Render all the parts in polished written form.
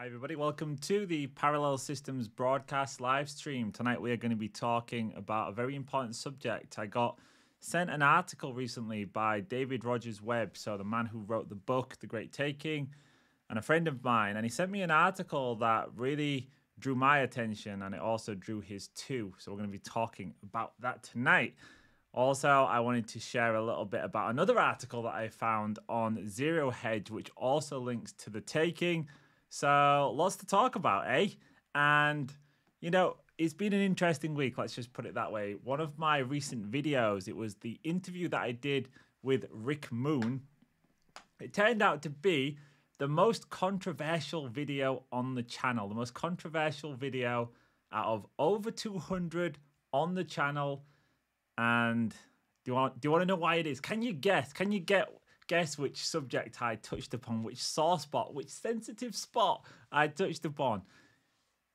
Hi everybody, welcome to the Parallel Systems broadcast live stream. Tonight we are going to be talking about a very important subject. I got sent an article recently by David Rogers Webb, so the man who wrote the book, The Great Taking, and a friend of mine. And he sent me an article that really drew my attention and it also drew his too. So we're going to be talking about that tonight. Also, I wanted to share a little bit about another article that I found on Zero Hedge, which also links to The Taking. So lots to talk about, eh? And, you know, it's been an interesting week. Let's just put it that way. One of my recent videos, it was the interview that I did with Rick Moon. It turned out to be the most controversial video on the channel, the most controversial video out of over 200 on the channel. And do you want to know why it is? Can you guess? Can you guess which subject I touched upon, which sore spot, which sensitive spot I touched upon?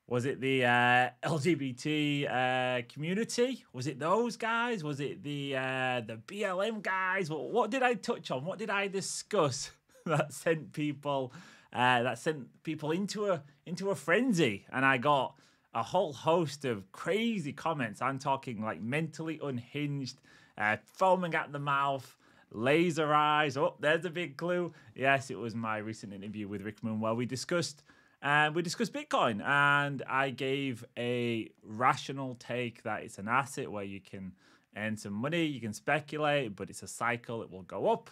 Was it the LGBT community? Was it those guys? Was it the BLM guys? What did I touch on? What did I discuss that sent people into a frenzy? And I got a whole host of crazy comments. I'm talking like mentally unhinged, foaming at the mouth, laser eyes. Oh, there's a big clue. Yes, it was my recent interview with Rick Moon where we discussed Bitcoin, and I gave a rational take that it's an asset where you can earn some money, you can speculate, but it's a cycle. It will go up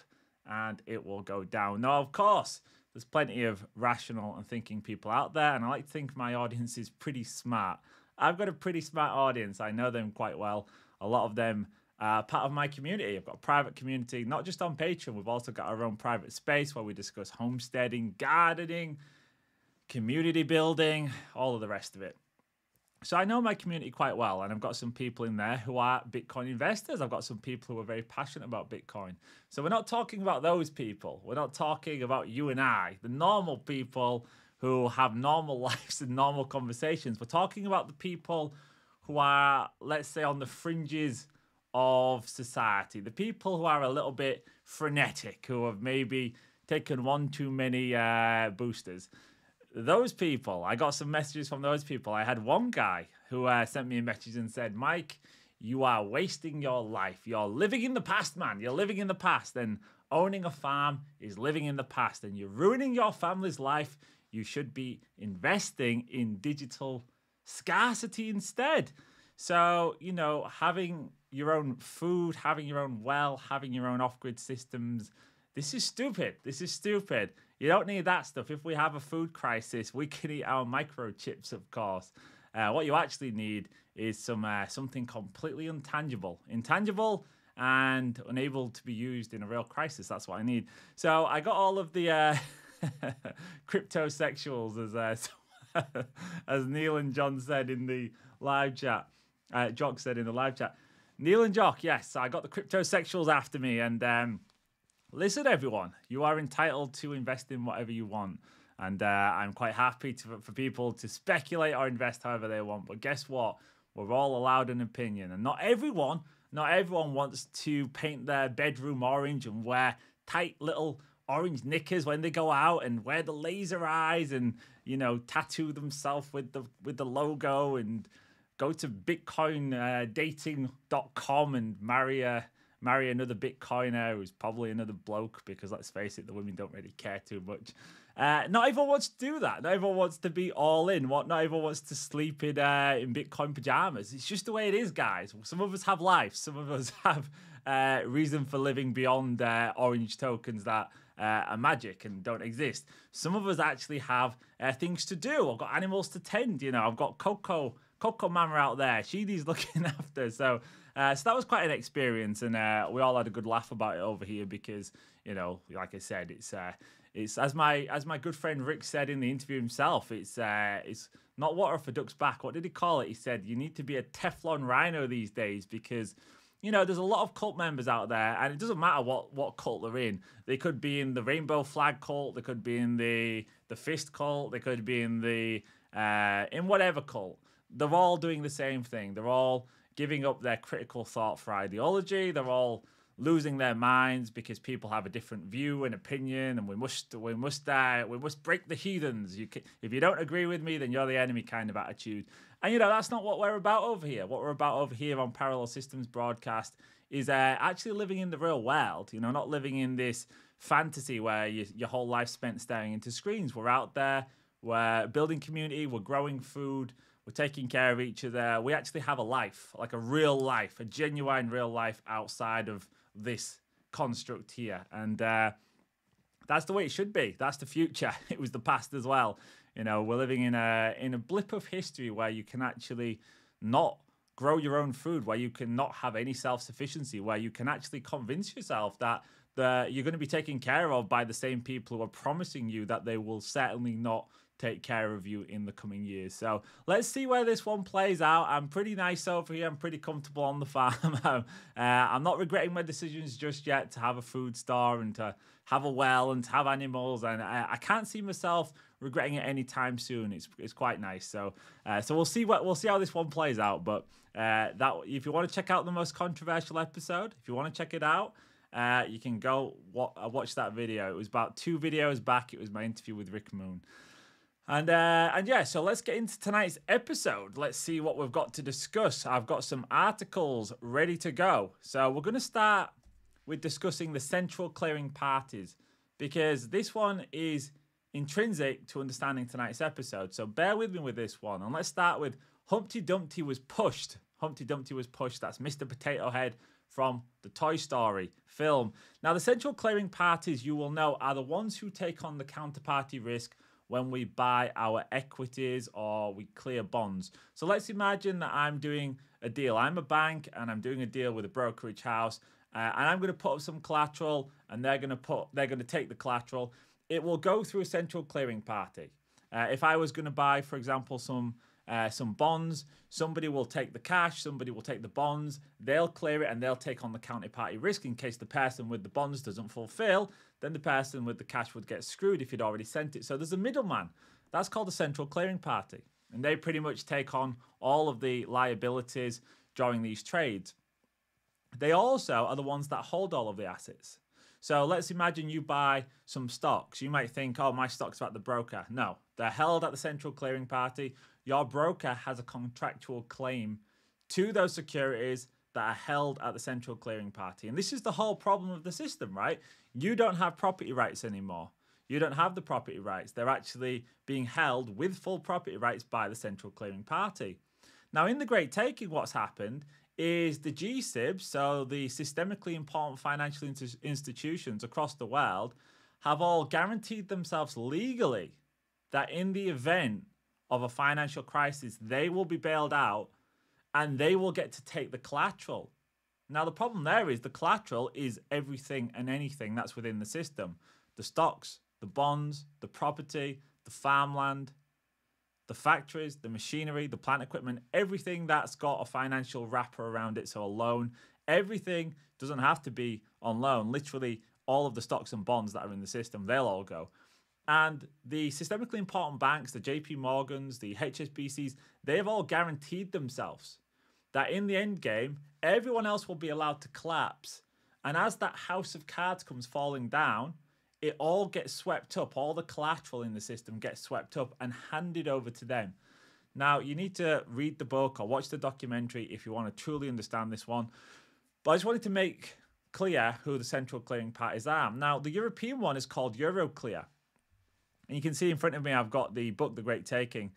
and it will go down. Now, of course, there's plenty of rational and thinking people out there, and I like to think my audience is pretty smart. I've got a pretty smart audience. I know them quite well. A lot of them part of my community. I've got a private community, not just on Patreon. We've also got our own private space where we discuss homesteading, gardening, community building, all of the rest of it. So I know my community quite well, and I've got some people in there who are Bitcoin investors. I've got some people who are very passionate about Bitcoin. So we're not talking about those people. We're not talking about you and I, the normal people who have normal lives and normal conversations. We're talking about the people who are, let's say, on the fringes of society, the people who are a little bit frenetic, who have maybe taken one too many boosters. Those people, I got some messages from those people. I had one guy who sent me a message and said, "Mike, you are wasting your life. You're living in the past, man. You're living in the past. And owning a farm is living in the past. And you're ruining your family's life. You should be investing in digital scarcity instead." So, you know, having your own food, having your own well, having your own off-grid systems. This is stupid. This is stupid. You don't need that stuff. If we have a food crisis, we can eat our microchips, of course. What you actually need is something completely intangible and unable to be used in a real crisis. That's what I need. So I got all of the cryptosexuals, as Neil and John said in the live chat. Jock said in the live chat. Neil and Jock, yes, I got the cryptosexuals after me. And listen, everyone, you are entitled to invest in whatever you want. And I'm quite happy for people to speculate or invest however they want. But guess what? We're all allowed an opinion. And not everyone wants to paint their bedroom orange and wear tight little orange knickers when they go out and wear the laser eyes and, you know, tattoo themselves with the logo and go to bitcoindating.com and marry another Bitcoiner who's probably another bloke, because let's face it, the women don't really care too much. Not everyone wants to do that. Not everyone wants to be all in. Not everyone wants to sleep in Bitcoin pajamas. It's just the way it is, guys. Some of us have lives. Some of us have reason for living beyond orange tokens that are magic and don't exist. Some of us actually have things to do. I've got animals to tend. You know, I've got Coco Mama out there. She needs looking after. So that was quite an experience, and we all had a good laugh about it over here because, you know, like I said, it's as my good friend Rick said in the interview himself, it's not water for ducks back. What did he call it? He said you need to be a Teflon rhino these days because, you know, there's a lot of cult members out there, and it doesn't matter what cult they're in. They could be in the rainbow flag cult, they could be in the fist cult, they could be in the in whatever cult. They're all doing the same thing. They're all giving up their critical thought for ideology. They're all losing their minds because people have a different view and opinion, and we must break the heathens. If you don't agree with me, then you're the enemy kind of attitude. And you know, that's not what we're about over here. What we're about over here on Parallel Systems Broadcast is actually living in the real world, you know, not living in this fantasy where your whole life spent staring into screens. We're out there, we're building community, we're growing food, we're taking care of each other. We actually have a life, like a real life, a genuine real life outside of this construct here. And that's the way it should be. That's the future. It was the past as well. You know, we're living in a blip of history where you can actually not grow your own food, where you can not have any self-sufficiency, where you can actually convince yourself that you're going to be taken care of by the same people who are promising you that they will certainly not take care of you in the coming years. So let's see where this one plays out. I'm pretty nice over here. I'm pretty comfortable on the farm. I'm not regretting my decisions just yet to have a food store and to have a well and to have animals. And I can't see myself regretting it anytime soon. It's quite nice. So so we'll see how this one plays out. But that if you want to check out the most controversial episode, if you want to check it out, you can go watch that video. It was about 2 videos back. It was my interview with Rick Moon. And yeah, so let's get into tonight's episode. Let's see what we've got to discuss. I've got some articles ready to go. So we're going to start with discussing the central clearing parties, because this one is intrinsic to understanding tonight's episode. So bear with me with this one. And let's start with Humpty Dumpty was pushed. Humpty Dumpty was pushed. That's Mr. Potato Head from the Toy Story film. Now, the central clearing parties, you will know, are the ones who take on the counterparty risk when we buy our equities or we clear bonds. So let's imagine that I'm doing a deal. I'm a bank and I'm doing a deal with a brokerage house, and I'm going to put up some collateral, and they're going to take the collateral. It will go through a central clearing party. If I was going to buy, for example, some bonds, somebody will take the cash, somebody will take the bonds, they'll clear it, and they'll take on the counterparty risk in case the person with the bonds doesn't fulfill. Then the person with the cash would get screwed if he'd already sent it. So there's a middleman. That's called a central clearing party. And they pretty much take on all of the liabilities during these trades. They also are the ones that hold all of the assets. So let's imagine you buy some stocks. You might think, oh, my stock's at the broker. No, they're held at the central clearing party. Your broker has a contractual claim to those securities that are held at the central clearing party. And this is the whole problem of the system, right? You don't have property rights anymore. You don't have the property rights. They're actually being held with full property rights by the central clearing party. Now, in The Great Taking, what's happened is the G-SIB, so the systemically important financial institutions across the world, have all guaranteed themselves legally that in the event of a financial crisis, they will be bailed out and they will get to take the collateral. Now, the problem there is the collateral is everything and anything that's within the system. The stocks, the bonds, the property, the farmland, the factories, the machinery, the plant equipment, everything that's got a financial wrapper around it, so a loan. Everything doesn't have to be on loan. Literally, all of the stocks and bonds that are in the system, they'll all go. And the systemically important banks, the JP Morgans, the HSBCs, they've all guaranteed themselves that in the end game, everyone else will be allowed to collapse. And as that house of cards comes falling down, it all gets swept up. All the collateral in the system gets swept up and handed over to them. Now, you need to read the book or watch the documentary if you want to truly understand this one. But I just wanted to make clear who the central clearing parties are. Now, the European one is called EuroClear. And you can see in front of me, I've got the book, The Great Taking.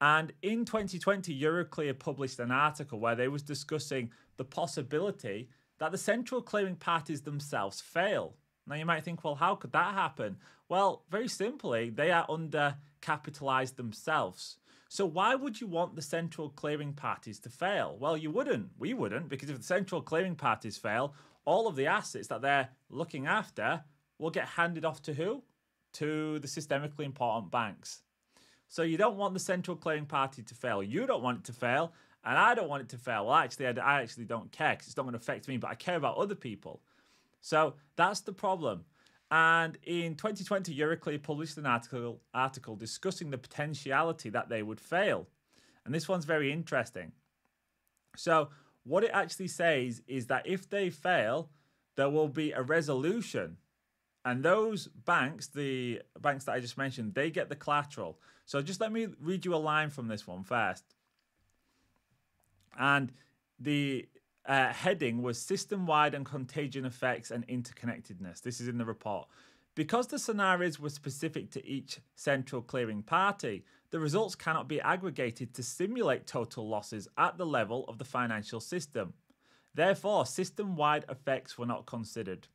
And in 2020, EuroClear published an article where they was discussing the possibility that the central clearing parties themselves fail. Now, you might think, well, how could that happen? Well, very simply, they are undercapitalized themselves. So why would you want the central clearing parties to fail? Well, you wouldn't. We wouldn't, because if the central clearing parties fail, all of the assets that they're looking after will get handed off to who? To the systemically important banks. So you don't want the central clearing party to fail. You don't want it to fail, and I don't want it to fail. Well, actually, I actually don't care, because it's not going to affect me, but I care about other people. So that's the problem. And in 2020, EuroClear published an article discussing the potentiality that they would fail. And this one's very interesting. So what it actually says is that if they fail, there will be a resolution. And those banks, the banks that I just mentioned, they get the collateral. So just let me read you a line from this one first. And the heading was system-wide and contagion effects and interconnectedness. This is in the report. Because the scenarios were specific to each central clearing party, the results cannot be aggregated to simulate total losses at the level of the financial system. Therefore, system-wide effects were not considered.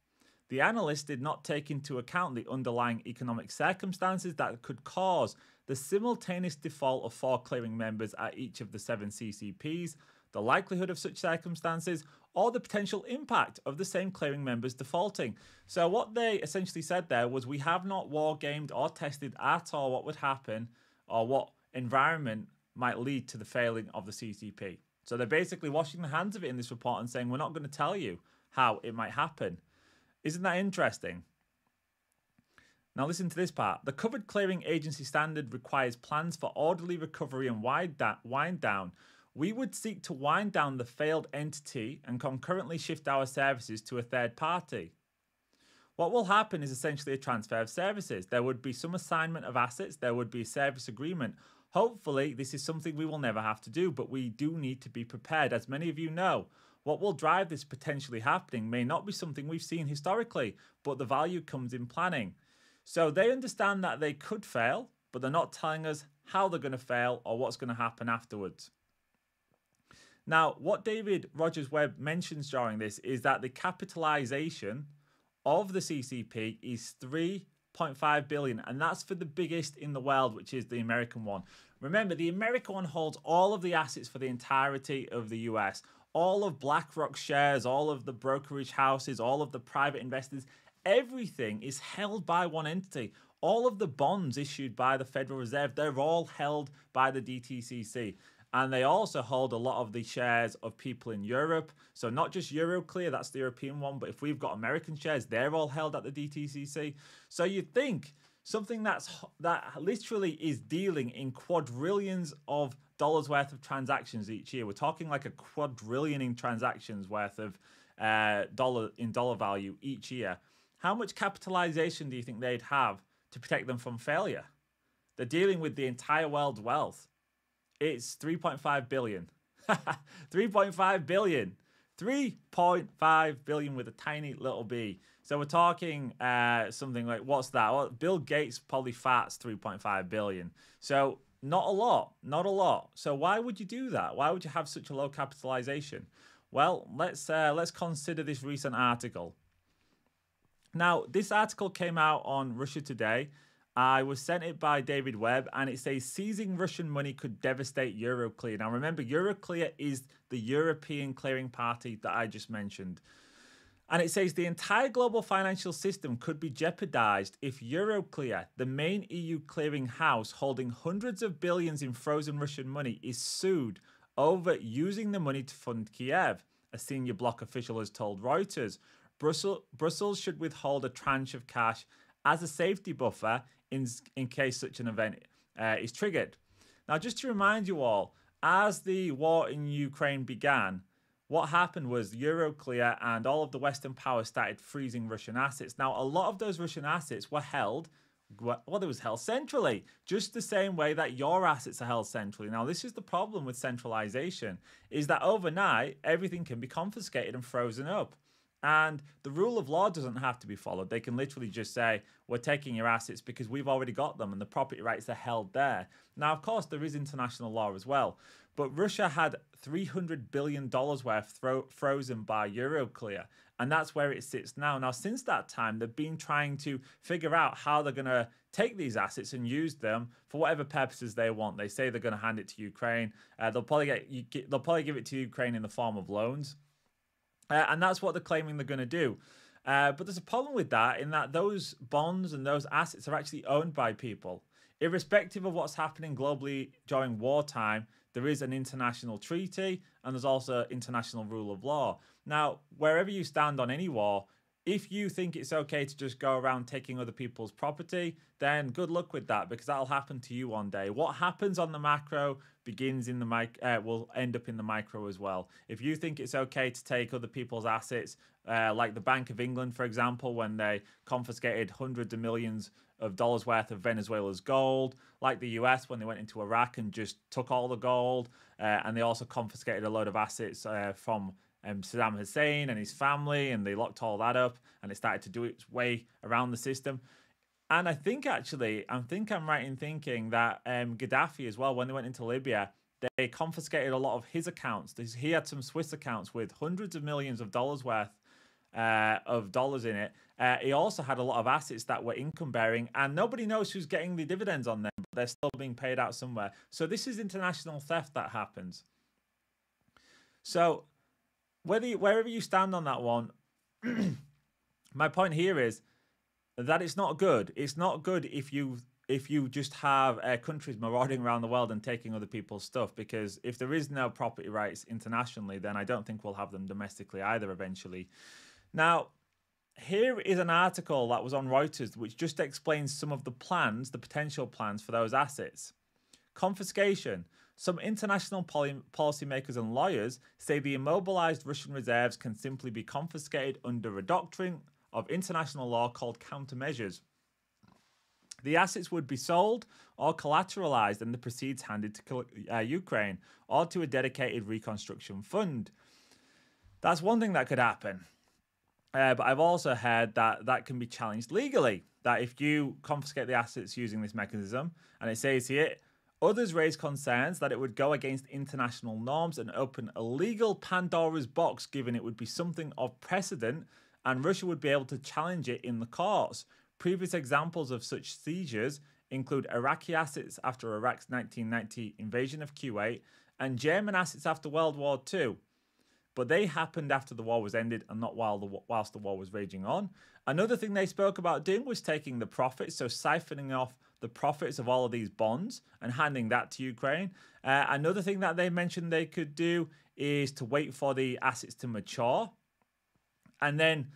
The analysts did not take into account the underlying economic circumstances that could cause the simultaneous default of 4 clearing members at each of the 7 CCPs, the likelihood of such circumstances, or the potential impact of the same clearing members defaulting. So what they essentially said there was, we have not war-gamed or tested at all what would happen or what environment might lead to the failing of the CCP. So they're basically washing their hands of it in this report and saying, we're not going to tell you how it might happen. Isn't that interesting? Now listen to this part. The covered clearing agency standard requires plans for orderly recovery and wind down. We would seek to wind down the failed entity and concurrently shift our services to a third party. What will happen is essentially a transfer of services. There would be some assignment of assets. There would be a service agreement. Hopefully, this is something we will never have to do, but we do need to be prepared. As many of you know, what will drive this potentially happening may not be something we've seen historically, but the value comes in planning. So they understand that they could fail, but they're not telling us how they're going to fail or what's going to happen afterwards. Now, what David Rogers Webb mentions during this is that the capitalization of the CCP is 3.5 billion, and that's for the biggest in the world, which is the American one. Remember, the American one holds all of the assets for the entirety of the US, all of BlackRock shares, all of the brokerage houses, all of the private investors. Everything is held by one entity. All of the bonds issued by the Federal Reserve, they're all held by the DTCC. And they also hold a lot of the shares of people in Europe. So not just EuroClear, that's the European one, but if we've got American shares, they're all held at the DTCC. So you'd think something that literally is dealing in quadrillions of dollars worth of transactions each year. We're talking like a quadrillion in transactions worth of dollar value each year. How much capitalization do you think they'd have to protect them from failure? They're dealing with the entire world's wealth. It's 3.5 billion. 3.5 billion. 3.5 billion with a tiny little b. So we're talking something like, what's that? Well, Bill Gates probably farts 3.5 billion. So not a lot, not a lot. So why would you do that? Why would you have such a low capitalization? Well, let's consider this recent article. Now, this article came out on Russia Today. I was sent it by David Webb, and it says seizing Russian money could devastate EuroClear. Now remember, EuroClear is the European clearing party that I just mentioned. And it says the entire global financial system could be jeopardized if EuroClear, the main EU clearing house holding hundreds of billions in frozen Russian money, is sued over using the money to fund Kiev, a senior bloc official has told Reuters. Brussels should withhold a tranche of cash as a safety buffer in case such an event is triggered. Now, just to remind you all, as the war in Ukraine began, what happened was EuroClear and all of the Western powers started freezing Russian assets. Now, a lot of those Russian assets were held, well, they was held centrally, just the same way that your assets are held centrally. Now, this is the problem with centralization, is that overnight, everything can be confiscated and frozen up. And the rule of law doesn't have to be followed. They can literally just say, we're taking your assets because we've already got them and the property rights are held there. Now, of course, there is international law as well. But Russia had $300 billion worth frozen by EuroClear. And that's where it sits now. Now, since that time, they've been trying to figure out how they're going to take these assets and use them for whatever purposes they want. They say they're going to hand it to Ukraine. They'll probably give it to Ukraine in the form of loans. And that's what they're claiming they're going to do. But there's a problem with that, in that those bonds and those assets are actually owned by people. Irrespective of what's happening globally during wartime, there is an international treaty and there's also international rule of law. Now, wherever you stand on any war, If you think it's okay to just go around taking other people's property, then good luck with that, because that'll happen to you one day. What happens on the macro begins in the micro, will end up in the micro as well. If you think it's okay to take other people's assets, like the Bank of England, for example, when they confiscated hundreds of millions of dollars worth of Venezuela's gold, like the US when they went into Iraq and just took all the gold, and they also confiscated a load of assets from Saddam Hussein and his family, and they locked all that up, and it started to do its way around the system. And I think actually, I think I'm right in thinking that Gaddafi as well, when they went into Libya, they confiscated a lot of his accounts. He had some Swiss accounts with hundreds of millions of dollars worth of dollars in it. He also had a lot of assets that were income bearing, and nobody knows who's getting the dividends on them, but they're still being paid out somewhere. So this is international theft that happens. So wherever you stand on that one, my point here is that it's not good. It's not good if you just have countries marauding around the world and taking other people's stuff, because if there is no property rights internationally, then I don't think we'll have them domestically either eventually. Now, here is an article that was on Reuters which just explains some of the plans, the potential plans for those assets. Confiscation. Some international policymakers and lawyers say the immobilized Russian reserves can simply be confiscated under a doctrine of international law called countermeasures. The assets would be sold or collateralized and the proceeds handed to Ukraine or to a dedicated reconstruction fund. That's one thing that could happen. But I've also heard that that can be challenged legally, that if you confiscate the assets using this mechanism, and it says here, others raise concerns that it would go against international norms and open a legal Pandora's box, given it would be something of precedent and Russia would be able to challenge it in the courts. Previous examples of such seizures include Iraqi assets after Iraq's 1990 invasion of Kuwait and German assets after World War II. But they happened after the war was ended and not whilst the war was raging on. Another thing they spoke about doing was taking the profits, so siphoning off the profits of all of these bonds and handing that to Ukraine. Another thing that they mentioned they could do is to wait for the assets to mature and then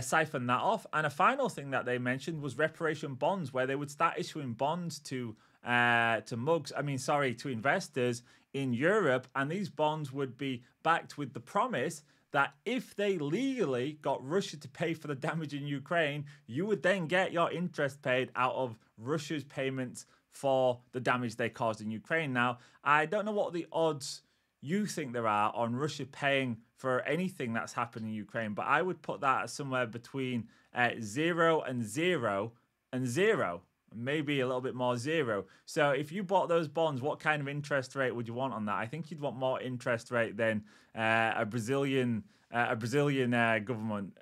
siphon that off. And a final thing that they mentioned was reparation bonds, where they would start issuing bonds to investors in Europe, and these bonds would be backed with the promise that if they legally got Russia to pay for the damage in Ukraine, you would then get your interest paid out of Russia's payments for the damage they caused in Ukraine. Now, I don't know what the odds you think there are on Russia paying for anything that's happened in Ukraine, but I would put that somewhere between 0 and 0 and 0, maybe a little bit more 0. So if you bought those bonds, what kind of interest rate would you want on that? I think you'd want more interest rate than a Brazilian government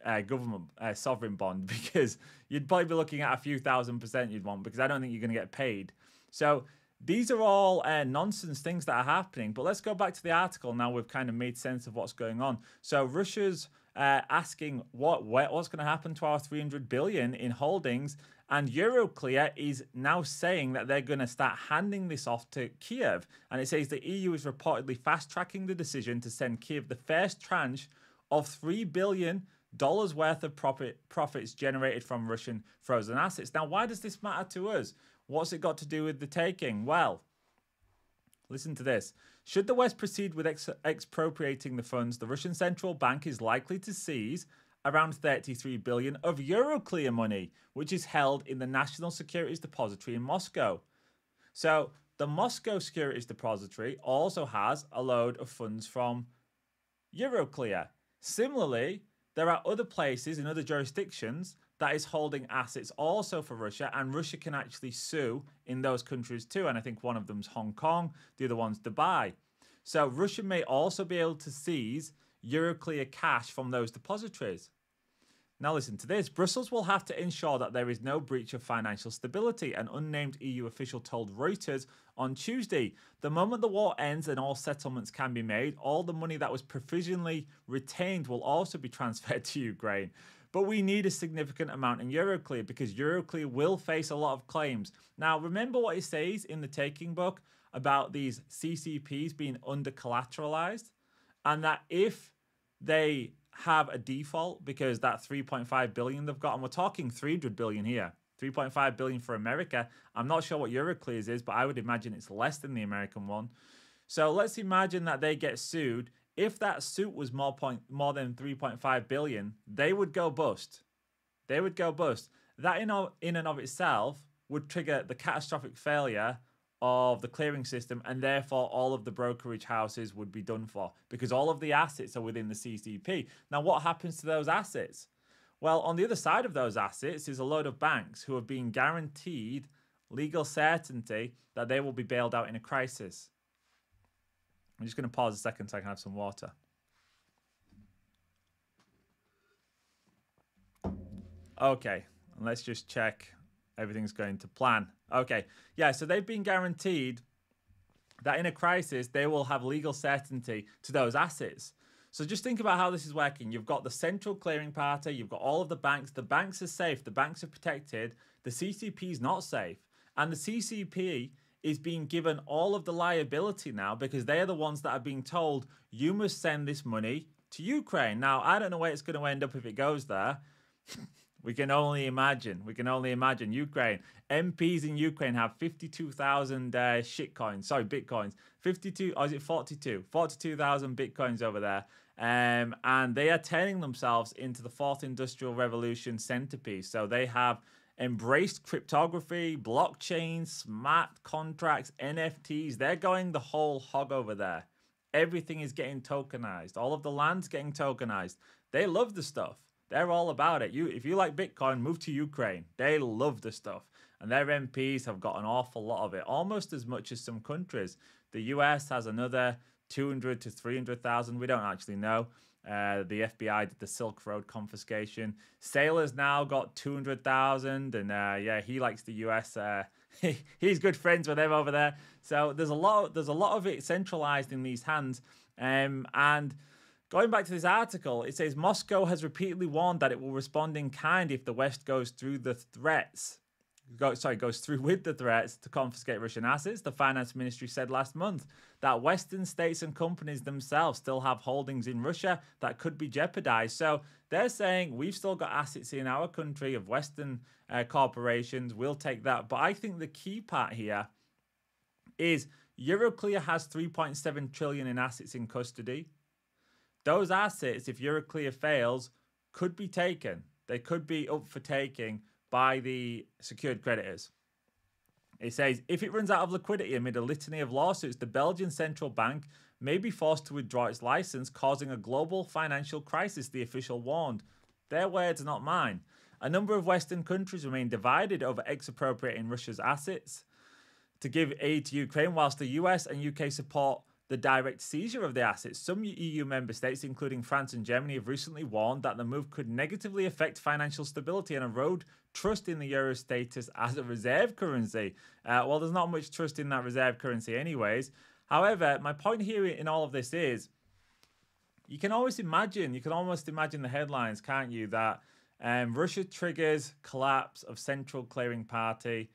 sovereign bond, because you'd probably be looking at a few thousand % you'd want, because I don't think you're going to get paid. So these are all nonsense things that are happening. But let's go back to the article now we've kind of made sense of what's going on. So Russia's asking what's going to happen to our 300 billion in holdings, and EuroClear is now saying that they're going to start handing this off to Kiev. And it says the EU is reportedly fast-tracking the decision to send Kiev the first tranche of $3 billion worth of profits generated from Russian frozen assets. Now, why does this matter to us? What's it got to do with the taking? Well, listen to this. Should the West proceed with expropriating the funds, the Russian Central Bank is likely to seize around 33 billion of EuroClear money, which is held in the National Securities Depository in Moscow. So the Moscow Securities Depository also has a load of funds from EuroClear. Similarly, there are other places in other jurisdictions that is holding assets also for Russia, and Russia can actually sue in those countries too. And I think one of them's Hong Kong, the other one's Dubai. So Russia may also be able to seize EuroClear cash from those depositories. Now listen to this. Brussels will have to ensure that there is no breach of financial stability, an unnamed EU official told Reuters on Tuesday. The moment the war ends and all settlements can be made, all the money that was provisionally retained will also be transferred to Ukraine. But we need a significant amount in EuroClear, because EuroClear will face a lot of claims. Now remember what it says in the Taking book about these CCPs being under collateralized, and that if they have a default because that 3.5 billion they've got, and we're talking 300 billion here, 3.5 billion for America. I'm not sure what EuroClear's is, but I would imagine it's less than the American one. So let's imagine that they get sued. If that suit was more than 3.5 billion, they would go bust. They would go bust. That in and of itself would trigger the catastrophic failure of the clearing system, and therefore all of the brokerage houses would be done for because all of the assets are within the CCP. Now, what happens to those assets? Well, on the other side of those assets is a load of banks who have been guaranteed legal certainty that they will be bailed out in a crisis. I'm just going to pause a second so I can have some water. Okay, let's just check everything's going to plan. Okay, yeah, so they've been guaranteed that in a crisis, they will have legal certainty to those assets. So just think about how this is working. You've got the central clearing party. You've got all of the banks. The banks are safe. The banks are protected. The CCP is not safe. And the CCP is being given all of the liability now because they are the ones that are being told, you must send this money to Ukraine. Now, I don't know where it's going to end up if it goes there. We can only imagine. We can only imagine. Ukraine. MPs in Ukraine have 52,000 bitcoins. 52, or is it 42? 42,000 bitcoins over there. And they are turning themselves into the fourth industrial revolution centerpiece. So they have embraced cryptography, blockchain, smart contracts, NFTs. They're going the whole hog over there. Everything is getting tokenized. All of the land's getting tokenized. They love the stuff. They're all about it. If you like Bitcoin, move to Ukraine. They love the stuff. And their MPs have got an awful lot of it, almost as much as some countries. The US has another 200 to 300,000. We don't actually know. The FBI did the Silk Road confiscation. Saylor's now got 200,000. And yeah, he likes the US. He's good friends with them over there. So there's a lot of it centralized in these hands. And going back to this article, it says Moscow has repeatedly warned that it will respond in kind if the West goes through with the threats to confiscate Russian assets. The finance ministry said last month that Western states and companies themselves still have holdings in Russia that could be jeopardized. So they're saying we've still got assets in our country of Western corporations. We'll take that. But I think the key part here is EuroClear has 3.7 trillion in assets in custody. Those assets, if EuroClear fails, could be taken. They could be up for taking by the secured creditors. It says, if it runs out of liquidity amid a litany of lawsuits, the Belgian central bank may be forced to withdraw its license, causing a global financial crisis, the official warned. Their words, not mine. A number of Western countries remain divided over expropriating Russia's assets to give aid to Ukraine, whilst the US and UK support the direct seizure of the assets. Some EU member states, including France and Germany, have recently warned that the move could negatively affect financial stability and erode trust in the euro status as a reserve currency. Well, there's not much trust in that reserve currency anyways. However, my point here in all of this is, you can almost imagine the headlines, can't you, that Russia triggers collapse of central clearing party,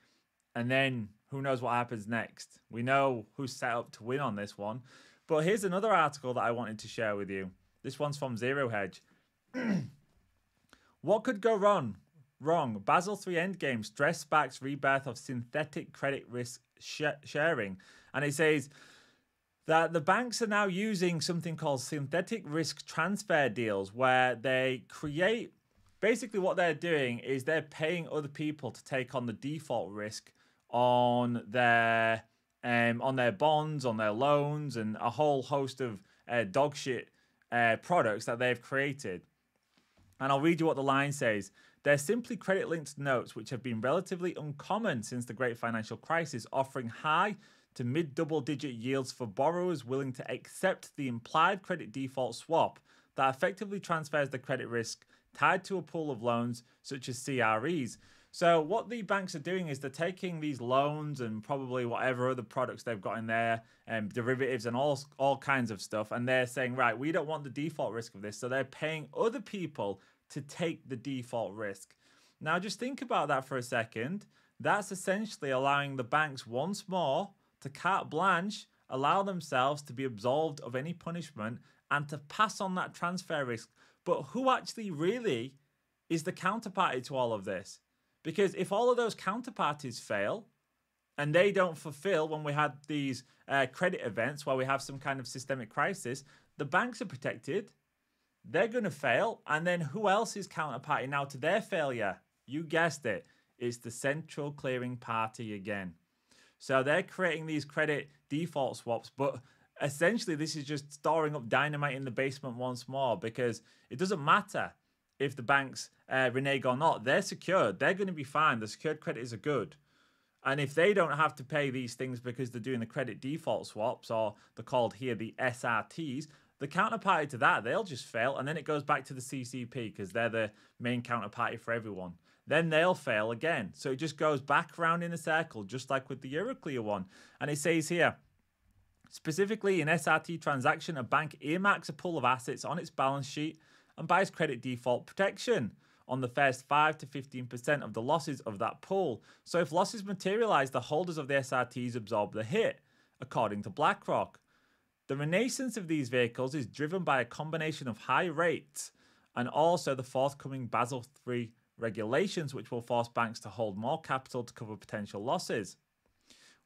and then who knows what happens next? We know who's set up to win on this one. But here's another article that I wanted to share with you. This one's from Zero Hedge. What could go wrong? Basel III endgame, stress backs rebirth of synthetic credit risk sharing. And it says that the banks are now using something called synthetic risk transfer deals, where they create, basically what they're doing is they're paying other people to take on the default risk on their bonds, on their loans, and a whole host of dog shit products that they've created. And I'll read you what the line says. They're simply credit-linked notes, which have been relatively uncommon since the Great Financial Crisis, offering high to mid-double-digit yields for borrowers willing to accept the implied credit default swap that effectively transfers the credit risk tied to a pool of loans such as CREs. So what the banks are doing is they're taking these loans and probably whatever other products they've got in there, derivatives and all kinds of stuff, and they're saying, right, we don't want the default risk of this, so they're paying other people to take the default risk. Now, just think about that for a second. That's essentially allowing the banks once more to carte blanche, allow themselves to be absolved of any punishment, and to pass on that transfer risk. But who actually really is the counterparty to all of this? Because if all of those counterparties fail and they don't fulfill when we had these credit events where we have some kind of systemic crisis, the banks are protected. They're going to fail. And then who else is counterparty now to their failure? You guessed it. It's the central clearing party again. So they're creating these credit default swaps, but essentially this is just storing up dynamite in the basement once more, because it doesn't matter if the banks renege or not. They're secured. They're going to be fine. The secured creditors are good. And if they don't have to pay these things because they're doing the credit default swaps, or they're called here the SRTs, the counterparty to that, they'll just fail. And then it goes back to the CCP because they're the main counterparty for everyone. Then they'll fail again. So it just goes back around in a circle, just like with the EuroClear one. And it says here, specifically in SRT transaction, a bank earmarks a pool of assets on its balance sheet and buys credit default protection on the first 5 to 15% of the losses of that pool. So if losses materialize, the holders of the SRTs absorb the hit, according to BlackRock. The renaissance of these vehicles is driven by a combination of high rates and also the forthcoming Basel III regulations, which will force banks to hold more capital to cover potential losses.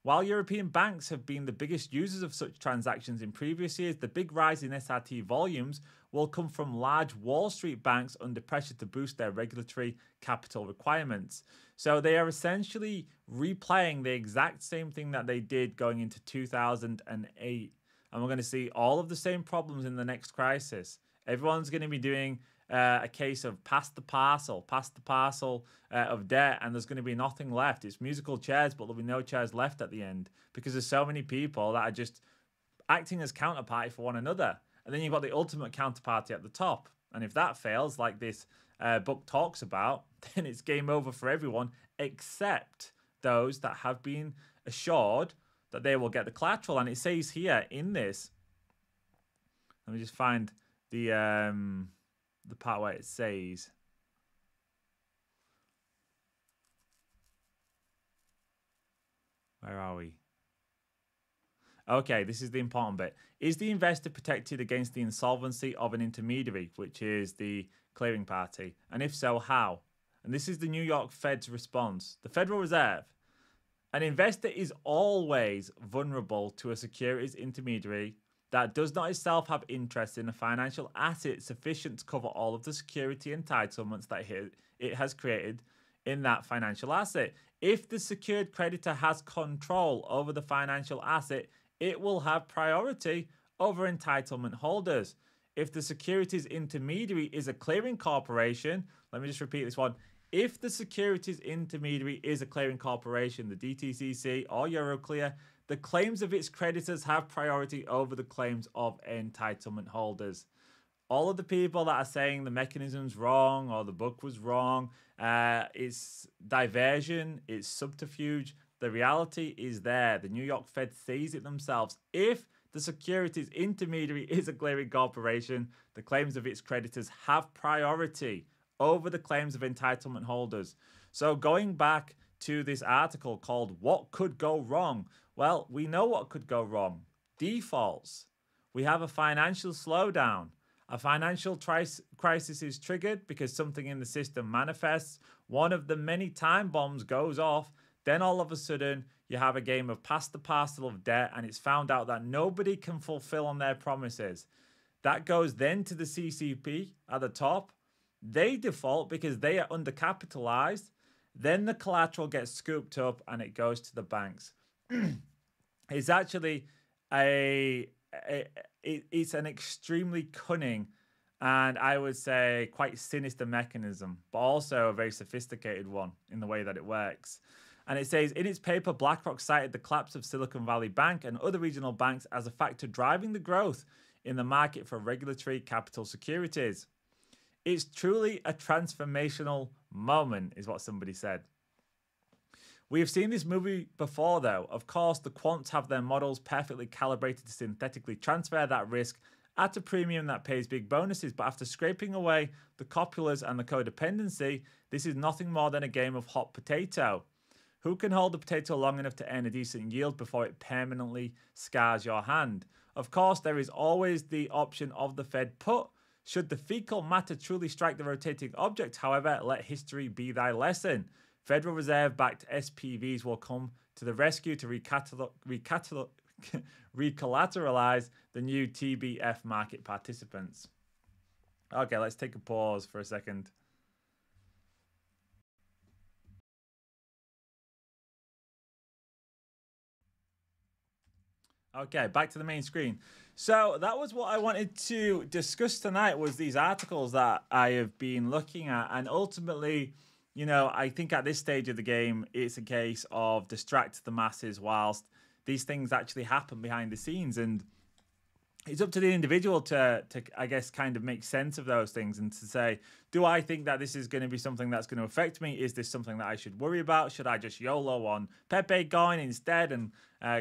While European banks have been the biggest users of such transactions in previous years, the big rise in SRT volumes will come from large Wall Street banks under pressure to boost their regulatory capital requirements. So they are essentially replaying the exact same thing that they did going into 2008. And we're going to see all of the same problems in the next crisis. Everyone's going to be doing a case of pass the parcel of debt, and there's going to be nothing left. It's musical chairs, but there'll be no chairs left at the end because there's so many people that are just acting as counterparty for one another. And then you've got the ultimate counterparty at the top. And if that fails, like this book talks about, then it's game over for everyone except those that have been assured that they will get the collateral. And it says here in this, let me just find the part where it says, where are we? Okay, this is the important bit. Is the investor protected against the insolvency of an intermediary, which is the clearing party? And if so, how? And this is the New York Fed's response. The Federal Reserve. An investor is always vulnerable to a securities intermediary that does not itself have interest in a financial asset sufficient to cover all of the security entitlements that it has created in that financial asset. If the secured creditor has control over the financial asset, it will have priority over entitlement holders. If the securities intermediary is a clearing corporation, let me just repeat this one. If the securities intermediary is a clearing corporation, the DTCC or EuroClear, the claims of its creditors have priority over the claims of entitlement holders. All of the people that are saying the mechanism's wrong or the book was wrong, it's diversion, it's subterfuge. The reality is there. The New York Fed sees it themselves. If the securities intermediary is a clearing corporation, the claims of its creditors have priority over the claims of entitlement holders. So going back to this article called What Could Go Wrong? Well, we know what could go wrong. Defaults. We have a financial slowdown. A financial crisis is triggered because something in the system manifests. One of the many time bombs goes off. Then all of a sudden, you have a game of pass the parcel of debt, and it's found out that nobody can fulfill on their promises. That goes then to the CCP at the top. They default because they are undercapitalized. Then the collateral gets scooped up and it goes to the banks. It's actually it's an extremely cunning and I would say quite sinister mechanism, but also a very sophisticated one in the way that it works. And it says, in its paper, BlackRock cited the collapse of Silicon Valley Bank and other regional banks as a factor driving the growth in the market for regulatory capital securities. It's truly a transformational moment, is what somebody said. We have seen this movie before, though. Of course, the quants have their models perfectly calibrated to synthetically transfer that risk at a premium that pays big bonuses. But after scraping away the copulas and the codependency, this is nothing more than a game of hot potato. Who can hold the potato long enough to earn a decent yield before it permanently scars your hand? Of course, there is always the option of the Fed put, Should the fecal matter truly strike the rotating object, however, let history be thy lesson. Federal Reserve-backed SPVs will come to the rescue to recollateralize the new TBF market participants. Okay, let's take a pause for a second. Okay, back to the main screen. So that was what I wanted to discuss tonight, was these articles that I have been looking at. And ultimately, you know, I think at this stage of the game, it's a case of distract the masses whilst these things actually happen behind the scenes. And it's up to the individual to I guess, kind of make sense of those things and to say, do I think that this is going to be something that's going to affect me? Is this something that I should worry about? Should I just YOLO on Pepe going instead and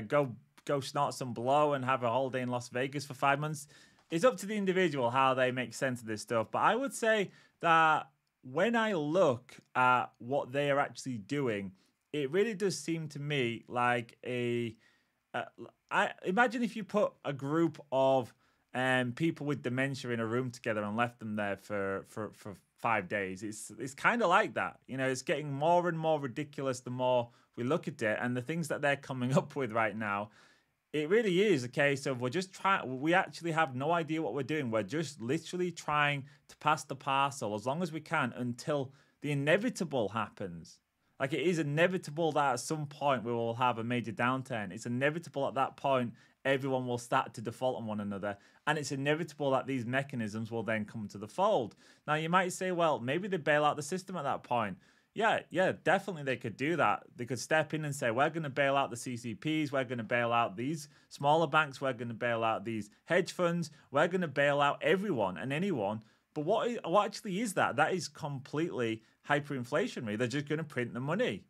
go snort some blow and have a holiday in Las Vegas for 5 months? It's up to the individual how they make sense of this stuff. But I would say that when I look at what they are actually doing, it really does seem to me like a... I imagine if you put a group of people with dementia in a room together and left them there for 5 days. It's kind of like that. You know, it's getting more and more ridiculous the more we look at it. And the things that they're coming up with right now, it really is a case of we actually have no idea what we're doing. We're just literally trying to pass the parcel as long as we can until the inevitable happens. Like, it is inevitable that at some point we will have a major downturn. It's inevitable at that point everyone will start to default on one another. And it's inevitable that these mechanisms will then come to the fold. Now, you might say, well, maybe they bail out the system at that point. Yeah, definitely they could do that. They could step in and say, we're going to bail out the CCPs, we're going to bail out these smaller banks, we're going to bail out these hedge funds, we're going to bail out everyone and anyone. But what actually is that? That is completely hyperinflationary. They're just going to print the money.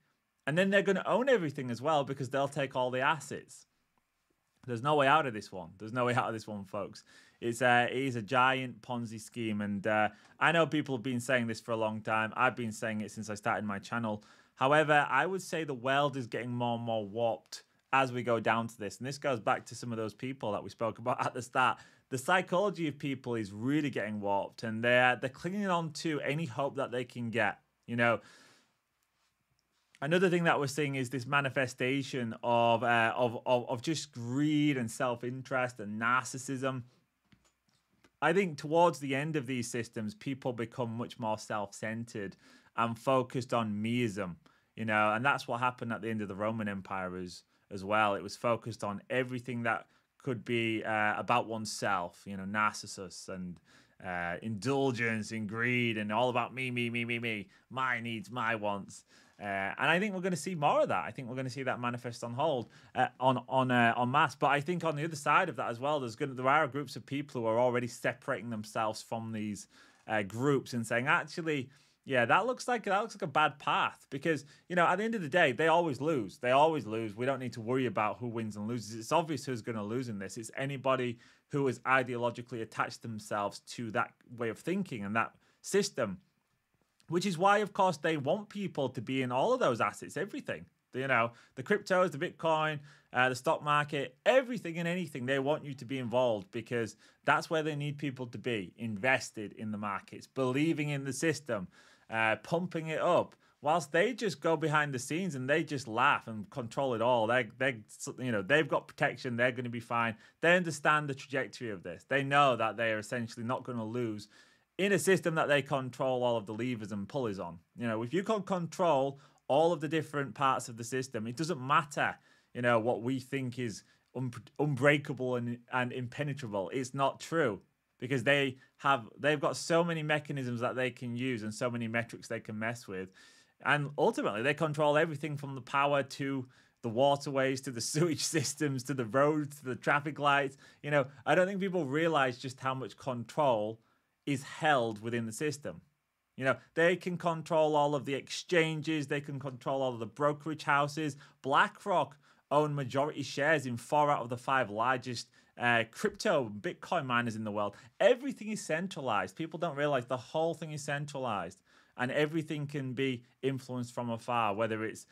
And then they're going to own everything as well, because they'll take all the assets. There's no way out of this one. There's no way out of this one, folks. It is a giant Ponzi scheme. And I know people have been saying this for a long time. I've been saying it since I started my channel. However, I would say the world is getting more and more warped as we go down to this. And this goes back to some of those people that we spoke about at the start. The psychology of people is really getting warped, and they're clinging on to any hope that they can get. You know, another thing that we're seeing is this manifestation of just greed and self-interest and narcissism. I think towards the end of these systems, people become much more self-centered and focused on meism. You know, and that's what happened at the end of the Roman Empire as well. It was focused on everything that could be about oneself, you know, narcissus and indulgence and greed and all about me, me, me, me, me, my needs, my wants. And I think we're going to see more of that. I think we're going to see that manifest en masse. But I think on the other side of that as well, there are groups of people who are already separating themselves from these groups and saying, actually, yeah, that looks like a bad path, because, you know, at the end of the day, they always lose. They always lose. We don't need to worry about who wins and loses. It's obvious who's going to lose in this. It's anybody who has ideologically attached themselves to that way of thinking and that system, which is why, of course, they want people to be in all of those assets, everything. You know, the cryptos, the Bitcoin, the stock market, everything and anything. They want you to be involved, because that's where they need people to be, invested in the markets, believing in the system. Pumping it up, whilst they just go behind the scenes and they just laugh and control it all. They've got protection. They're going to be fine. They understand the trajectory of this. They know that they are essentially not going to lose in a system that they control all of the levers and pulleys on. You know, if you can control all of the different parts of the system, it doesn't matter, you know, what we think is unbreakable and impenetrable. It's not true. Because they've got so many mechanisms that they can use and so many metrics they can mess with. And ultimately, they control everything from the power to the waterways, to the sewage systems, to the roads, to the traffic lights. You know, I don't think people realize just how much control is held within the system. You know, they can control all of the exchanges. They can control all of the brokerage houses. BlackRock own majority shares in 4 out of the 5 largest crypto Bitcoin miners in the world. Everything is centralized. People don't realize the whole thing is centralized, and everything can be influenced from afar, whether it's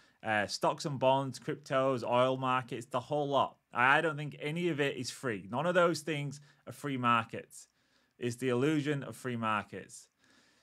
stocks and bonds, cryptos, oil markets, the whole lot. I don't think any of it is free. None of those things are free markets. is the illusion of free markets.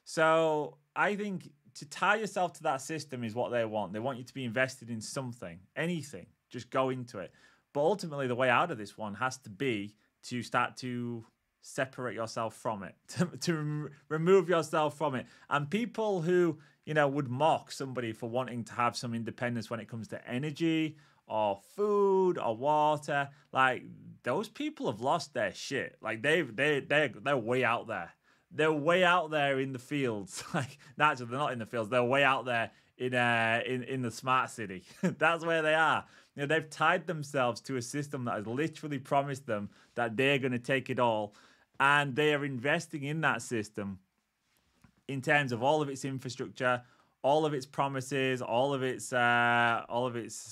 So I think to tie yourself to that system is what they want. They want you to be invested in something, anything, just go into it. But ultimately, the way out of this one has to be to start to separate yourself from it, to remove yourself from it. And people who, you know, would mock somebody for wanting to have some independence when it comes to energy or food or water, like those people have lost their shit. Like they're way out there. They're way out there in the fields. Like naturally, they're not in the fields. They're way out there in the smart city. That's where they are. You know, they've tied themselves to a system that has literally promised them that they're going to take it all, and they are investing in that system in terms of all of its infrastructure, all of its promises, all of its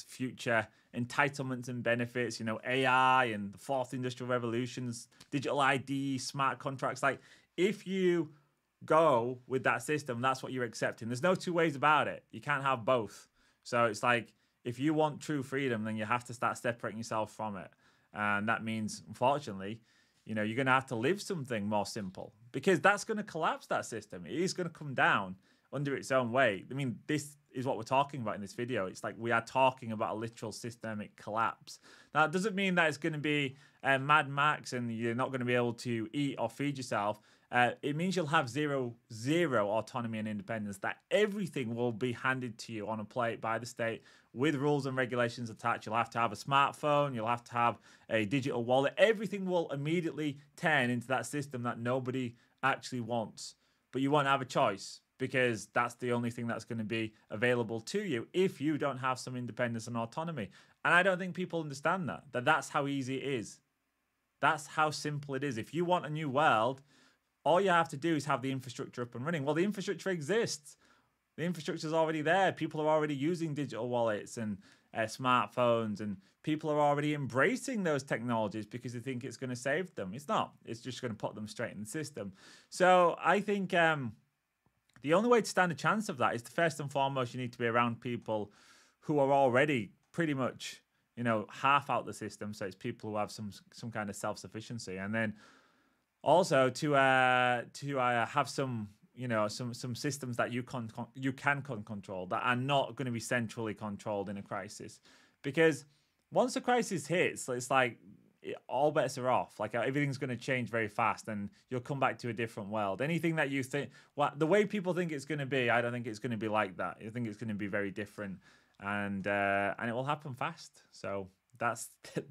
future entitlements and benefits, you know, AI and the fourth industrial revolutions, digital ID, smart contracts. Like if you go with that system, that's what you're accepting. There's no two ways about it. You can't have both. So it's like, if you want true freedom, then you have to start separating yourself from it. And that means, unfortunately, you know, you're going to have to live something more simple because that's going to collapse that system. It is going to come down under its own weight. I mean, this is what we're talking about in this video. It's like we are talking about a literal systemic collapse. Now, it doesn't mean that it's going to be Mad Max and you're not going to be able to eat or feed yourself. It means you'll have zero autonomy and independence, that everything will be handed to you on a plate by the state with rules and regulations attached. You'll have to have a smartphone. You'll have to have a digital wallet. Everything will immediately turn into that system that nobody actually wants. But you won't have a choice because that's the only thing that's going to be available to you if you don't have some independence and autonomy. And I don't think people understand that that's how easy it is. That's how simple it is. If you want a new world, all you have to do is have the infrastructure up and running. Well, the infrastructure exists. The infrastructure is already there. People are already using digital wallets and smartphones, and people are already embracing those technologies because they think it's going to save them. It's not. It's just going to put them straight in the system. So I think the only way to stand a chance of that is to first and foremost, you need to be around people who are already pretty much, you know, half out the system. So it's people who have some kind of self-sufficiency. And then also to have some, you know, some systems that you can control that are not going to be centrally controlled in a crisis, because once a crisis hits, it's like all bets are off. Like everything's going to change very fast, and you'll come back to a different world. Anything that you think, well, the way people think it's going to be, I don't think it's going to be like that. I think it's going to be very different, and it will happen fast. So that's the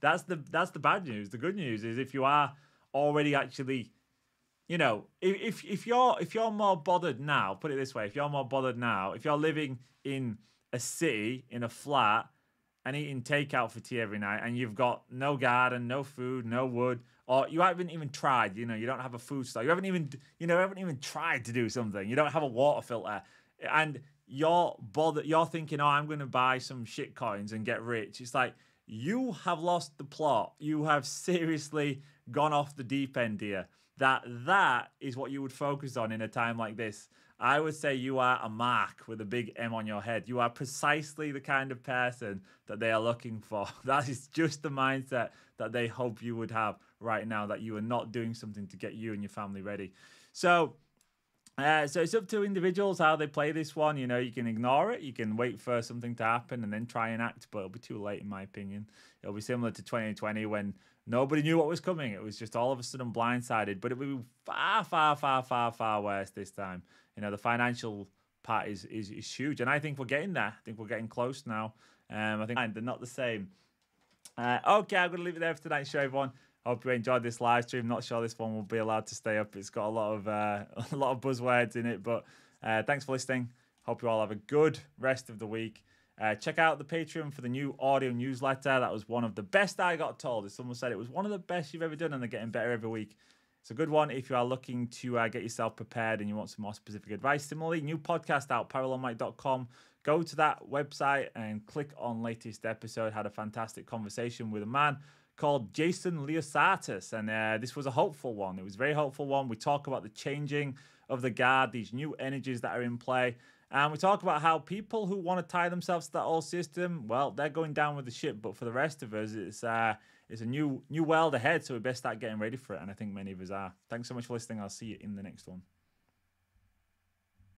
bad news. The good news is if you are already actually, you know, if you're more bothered now, put it this way, if you're more bothered now, if you're living in a city in a flat and eating takeout for tea every night, and you've got no garden, no food, no wood, or you haven't even tried, you know, you don't have a food store, you haven't even tried to do something, you don't have a water filter, and you're bothered, you're thinking, oh, I'm gonna buy some shit coins and get rich. It's like, you have lost the plot. You have seriously gone off the deep end here. That is what you would focus on in a time like this. I would say you are a mark with a big M on your head. You are precisely the kind of person that they are looking for. That is just the mindset that they hope you would have right now, that you are not doing something to get you and your family ready. So it's up to individuals how they play this one. You know, you can ignore it. You can wait for something to happen and then try and act, but it'll be too late in my opinion. It'll be similar to 2020 when nobody knew what was coming. It was just all of a sudden blindsided, but it would be far worse this time. You know, the financial part is huge, and I think we're getting there. I think we're getting close now. I think they're not the same. Okay, I'm going to leave it there for tonight's show, everyone. Hope you enjoyed this live stream. Not sure this one will be allowed to stay up. It's got a lot of buzzwords in it, but thanks for listening. Hope you all have a good rest of the week. Check out the Patreon for the new audio newsletter. That was one of the best I got told. Someone said it was one of the best you've ever done, and they're getting better every week. It's a good one if you are looking to get yourself prepared and you want some more specific advice. Similarly, new podcast out, parallelmike.com. Go to that website and click on latest episode. Had a fantastic conversation with a man called Jason Leosartis, and this was a hopeful one. It was a very hopeful one. We talk about the changing of the guard, these new energies that are in play, And we talk about how people who want to tie themselves to that old system, well, they're going down with the ship. But for the rest of us, it's a new world ahead, so we best start getting ready for it. And I think many of us are. Thanks so much for listening. I'll see you in the next one.